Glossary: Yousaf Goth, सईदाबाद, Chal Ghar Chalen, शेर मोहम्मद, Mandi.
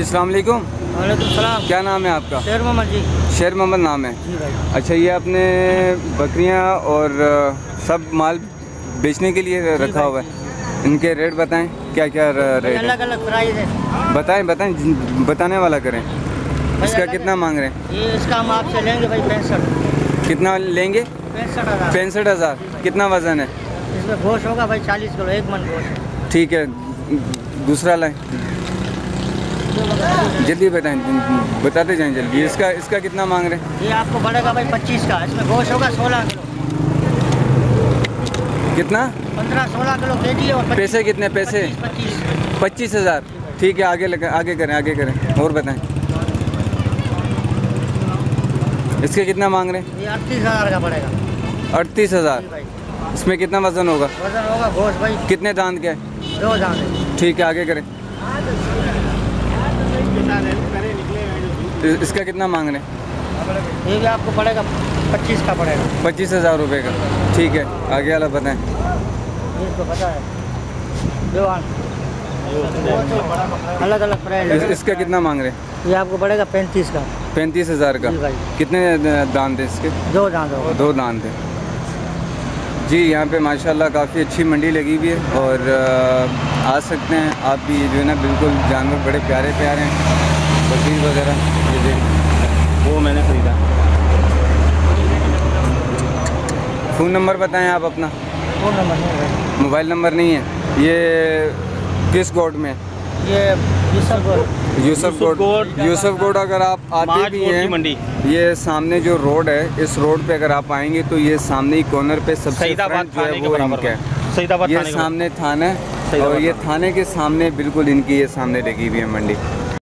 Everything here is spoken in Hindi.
जी अस्सलाम वालेकुम। वालेकुम सलाम। क्या नाम है आपका? शेर मोहम्मद जी। शेर मोहम्मद नाम है जी भाई। अच्छा, ये आपने बकरियां और सब माल बेचने के लिए रखा हुआ है, इनके रेट बताएं, क्या क्या रेट? अलग अलग प्राइस है। बताएं बताने वाला करें। इसका कितना मांग रहे हैं? ये इसका हम आपसे लेंगे भाई 65। कितना लेंगे? 65,000। कितना वजन है इसमें? गोश्त होगा भाई 40 किलो, एक मन गोश्त। ठीक है, दूसरा लाएं। जल्दी बताएं, बताते जाएं जल्दी। इसका कितना मांग रहे हैं? ये आपको पड़ेगा भाई 25 का, इसमें गोश्त होगा 16 किलो। कितना? 15-16 किलो केजी। और पैसे कितने? पैसे 25,000। ठीक है, आगे करें। और बताएं, इसके कितना मांग रहे हैं? ये 38,000 का पड़ेगा। 38,000। इसमें कितना वजन होगा? वजन होगा गोश्त भाई। कितने दांत के? 2 दांत। ठीक है, आगे करें। इसका कितना मांग रहे हैं? ये भी आपको पड़ेगा 25 का पड़ेगा। 25,000 रुपये का। ठीक है, आगे वाला बताएं। इसको पता है अलग अलग प्राइस। इसका कितना मांग रहे हैं? ये आपको पड़ेगा 35 का। 35,000 का। कितने दांत हैं इसके? 2 दांत हैं जी। यहाँ पे माशाल्लाह काफ़ी अच्छी मंडी लगी हुई है और आ सकते हैं आप भी, जो है ना। बिल्कुल जानवर बड़े प्यारे प्यारे हैं, बकरी वगैरह। ये देखें, वो मैंने ख़रीदा। फ़ोन नंबर बताएं आप अपना। फ़ोन नंबर नहीं है, मोबाइल नंबर नहीं है। ये किस गोड में? ये यूसुफ गोड। अगर आप आते भी हैं, ये सामने जो रोड है, इस रोड पे अगर आप आएंगे तो ये सामने ही कॉर्नर पे सबसे सईदाबाद जो है वो इनका है। सईदाबाद ये सामने थाना है और ये थाने के सामने बिल्कुल इनकी ये सामने लगी हुई है मंडी।